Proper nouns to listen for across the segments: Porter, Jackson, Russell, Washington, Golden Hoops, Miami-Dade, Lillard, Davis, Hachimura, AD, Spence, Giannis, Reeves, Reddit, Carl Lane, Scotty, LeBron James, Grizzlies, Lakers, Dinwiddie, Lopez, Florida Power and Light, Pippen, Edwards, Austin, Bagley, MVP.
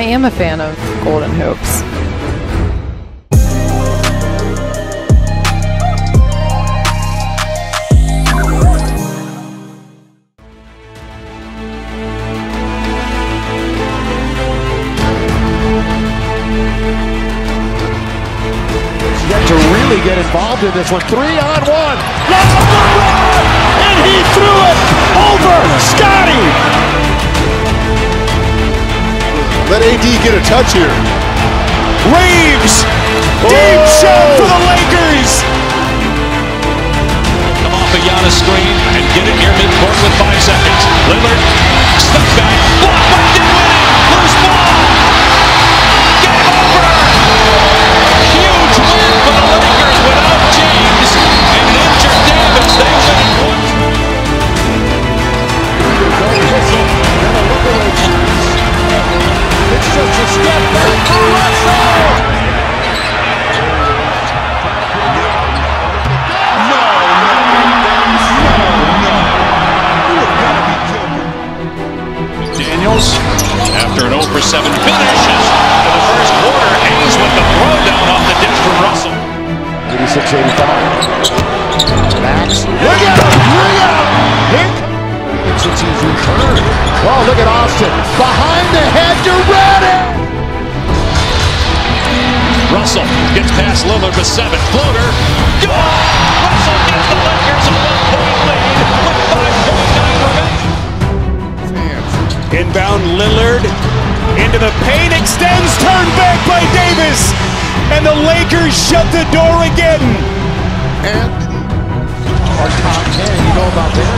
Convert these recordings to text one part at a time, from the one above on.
I am a fan of Golden Hoops. Get involved in this one. 3-on-1. That's LeBron! And he threw it over Scotty! Let AD get a touch here. Reeves! Whoa. Deep shot for the Lakers! Come off a Giannis screen and get it near midcourt with 5 seconds. Lillard, step back. Blocked by Davis! Loose ball! Game over! Huge win for the Lakers! Without James and an injured Davis, they win it once. It's just a step back for Russell! No. Daniels, after an 0-for-7 finishes for the first quarter, ends with the throw down off the dish from Russell. 86-85. Max. Look out! Look out! Hit! Since he's returned. Oh, look at Austin. Behind the head to Reddit! Russell gets past Lillard with 7. Floater. Go! Russell gets the Lakers a 1-point lead with 5.9 remaining. Inbound Lillard. Into the paint. Extends. Turned back by Davis. And the Lakers shut the door again. And our top 10, you know about that.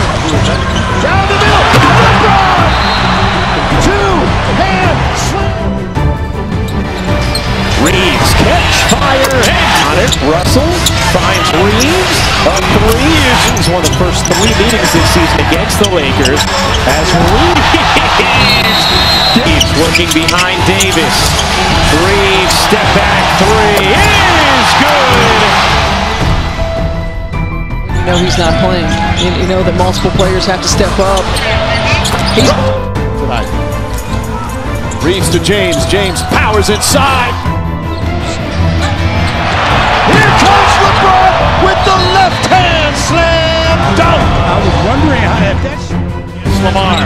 Down the middle, LeBron! Two-hand slam. Reeves, catch, fire, and on it. Russell finds Reeves. A three is one of the first 3 meetings this season against the Lakers. As Reeves working behind Davis. Reeves, step back. 3 is good! You know he's not playing. You know that multiple players have to step up. He's tonight. Reeves to James. James powers inside. Here comes LeBron with the left-hand slam dunk. I was wondering how that... Yes, Lamar.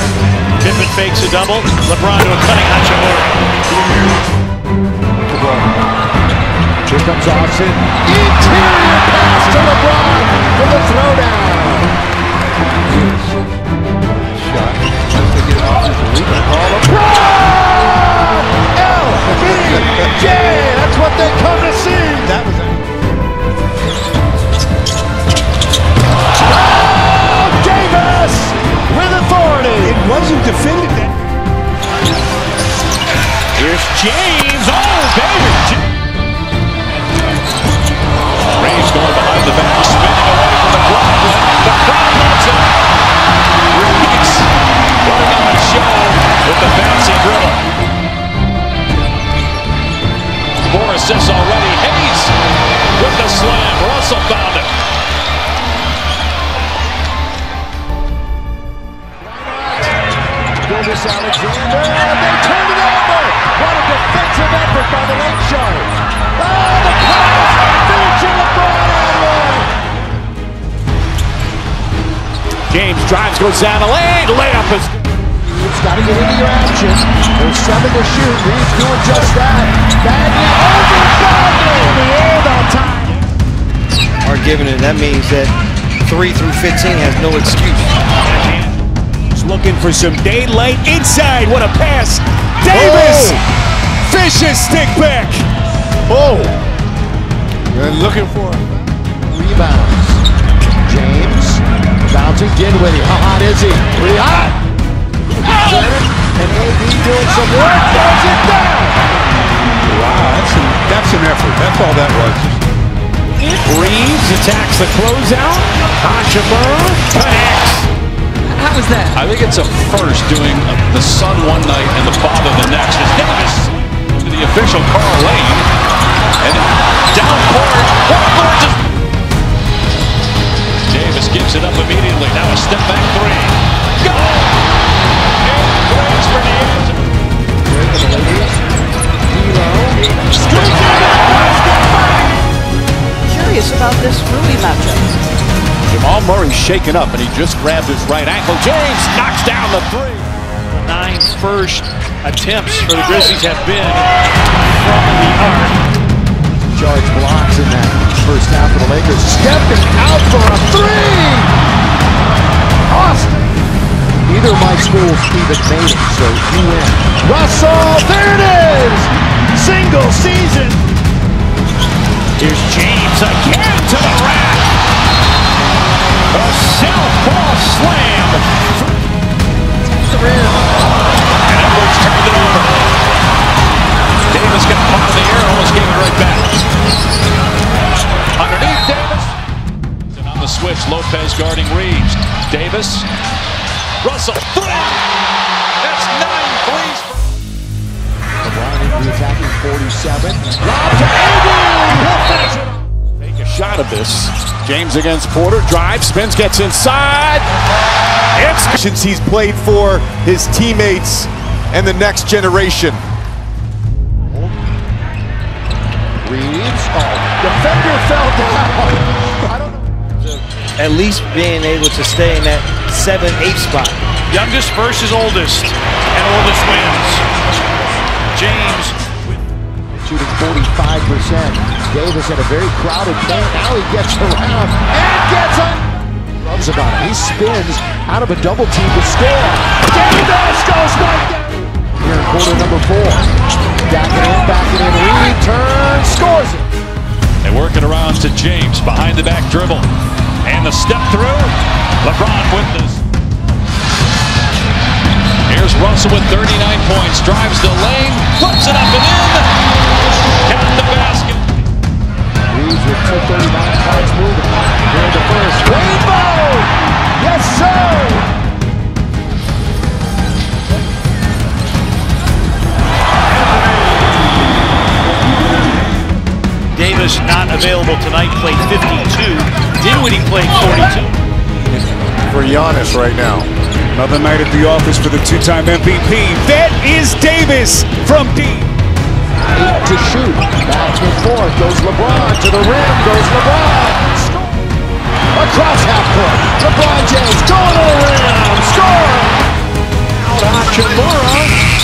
Pippen fakes a double. LeBron to a cutting Hachimura. Here comes Austin. Interior pass to LeBron for the throwdown. Shot. Just to get off his rebound. All LeBron! LBJ! That's what they come to see. That was it. Oh, Davis with authority. It wasn't defended. Here's James. Oh, baby. Reeves going behind the back, spinning away from the block. The crowd loves it. Reeves putting on a show with the bouncy dribble. 4 assists already. Hayes with the slam. Russell found it. Davis Alexander. They turned it over. What a defensive effort by the late shot. Oh, the crowd. James drives, goes down the lane, layup is... It's got to get into your action. There's 7 to shoot. Reeves doing just that. Bagley over Bagley in the air that time. Are giving it. That means that 3 through 15 has no excuse. He's looking for some daylight inside. What a pass. Davis! Oh. Vicious stick back. Oh! They're looking for him. Rebounds. James. Bouncing Dinwiddie. How hot is he? Pretty hot. Oh. And AD doing some work. Throws it down. Wow, that's an effort. That's all that was. Reeves attacks the closeout. Hachimura connects. How was that? I think it's a first doing the son one night and the father the next. It's Davis to the official Carl Lane. And down court. Porter just... Davis gives it up immediately. Now a step back 3. Go! And plays for the end. shaken up, and he just grabbed his right ankle. James knocks down the three. Nine's first attempts for the Grizzlies have been from the arc. Charge blocks in that first half for the Lakers. Stepping out for a three. Austin. Neither of my schools even made it, so you win. Russell, there it is. Single season. Here's James again to the rack. A southpaw slam. And Edwards turned it over. Davis got caught in the air, almost gave it right back. Underneath Davis. And on the switch, Lopez guarding Reeves. Davis. Russell. That's 9 threes. LeBron into the attacking 47. Lob to AD. Take a shot of this. James against Porter. Drive. Spence gets inside. It's since he's played for his teammates and the next generation. Reeves. Oh, defender fell down. I don't know. At least being able to stay in that 7-8 spot. Youngest versus oldest, and oldest wins. James shooting 45%. Davis in a very crowded game. Now he gets around and gets on. Loves about it. He spins out of a double team to score. Davis goes right down. Here in quarter number 4. Backing in, return, scores it. They work it around to James behind the back dribble. And the step through, LeBron with this. Here's Russell with 39 points, drives the lane, flips it up and in, got the basket. Reeves with 239 points moving. Here the first, rainbow! Yes, sir! Davis not available tonight, played 52. Dinwiddie played 42. For Giannis right now. Another night at the office for the two-time MVP. That is Davis from deep. 8 to shoot. Back and forth goes LeBron. To the rim goes LeBron. Score. Across half court. LeBron James going to the rim. Score. Hachimura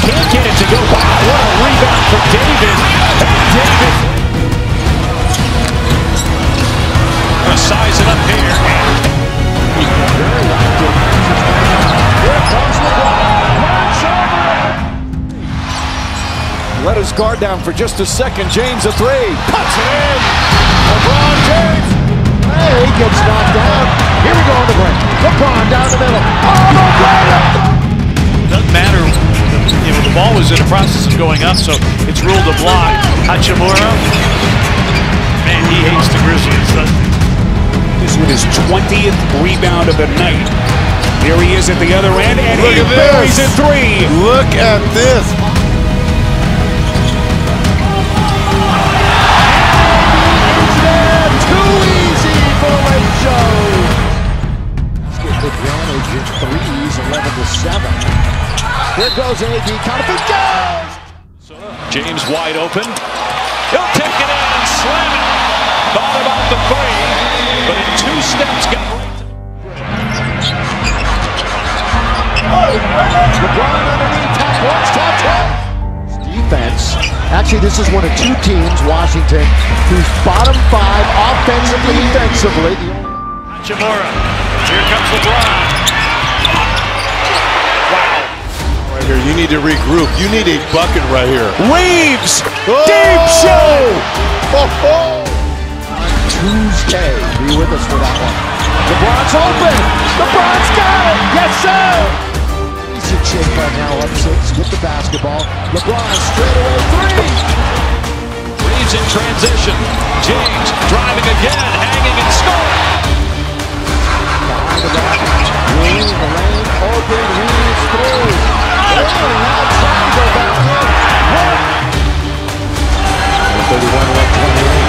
can't get it to go. Wow, what a rebound for Davis. Davis. Size it up here. Let his guard down for just a second. James a three. Cuts it in. LeBron James. Hey, he gets knocked down. Here we go on the break. LeBron down the middle. Oh, LeBron! Doesn't matter. You know, the ball was in the process of going up, so it's ruled a block. Hachimura. Man, he hates the Grizzlies, doesn't he? With his 20th rebound of the night. Here he is at the other end, and he buries a three. Look at this. Too easy for a show. Advantage in threes, 11 to 7. Here goes AD, count if it goes. So, James wide open. He'll take it in and slam it. Thought about the three. But in 2 steps, got right to LeBron underneath, tap. Defense. Actually, this is one of 2 teams, Washington, who's bottom 5 offensively, defensively. Hachimura. Here comes LeBron. Wow. Right here, you need to regroup. You need a bucket right here. Reeves. Oh! Deep shot. Oh. Tuesday, be with us for that one. LeBron's open! LeBron's got it! Yes, sir! He's in shape right now, up 6 with the basketball. LeBron straight away, 3! Reeves in transition. James driving again, hanging and scoring! Behind the back, Lane, open, Reeves through. And now trying to go back in. 131 left, 28.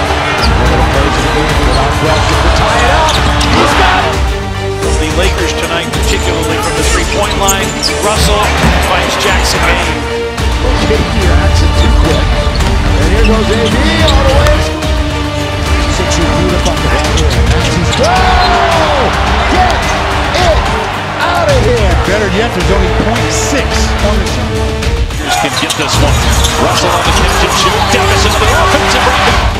The Lakers tonight, particularly from the three-point line, Russell finds Jackson. Jackson too quick. And here goes AD all the way. 6 feet up on the back. Whoa! Yeah! Leonard yet. There's only 0.6 on the shot. Can get this one. Russell on the catch and shoot. Davis is the offensive record.